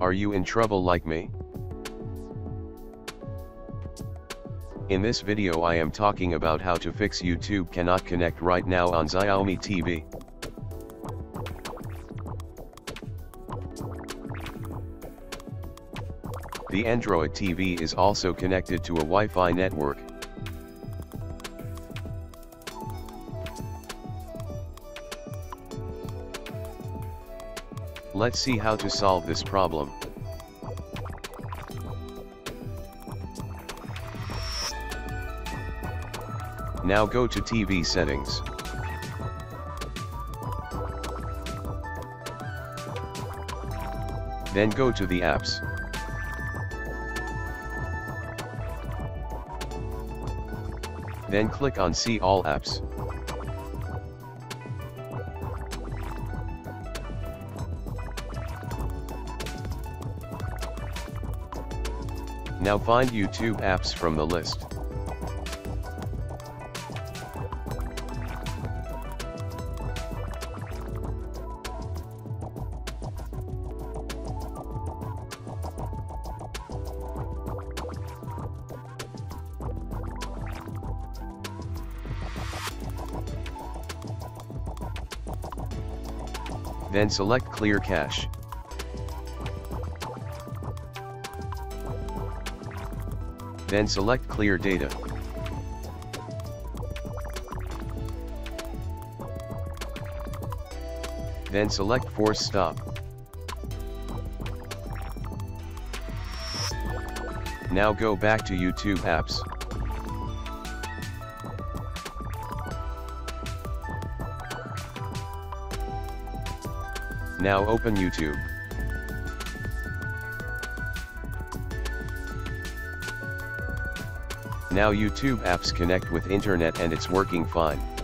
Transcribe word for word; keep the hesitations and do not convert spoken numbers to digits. Are you in trouble like me? In this video I am talking about how to fix YouTube cannot connect right now on Xiaomi T V. The Android T V is also connected to a Wi-Fi network. Let's see how to solve this problem. Now go to T V settings. Then go to the apps. Then click on See All Apps. Now find YouTube apps from the list. Then select Clear Cache. Then select Clear Data. Then select Force Stop. Now go back to YouTube apps. Now open YouTube. Now YouTube apps connect with internet and it's working fine.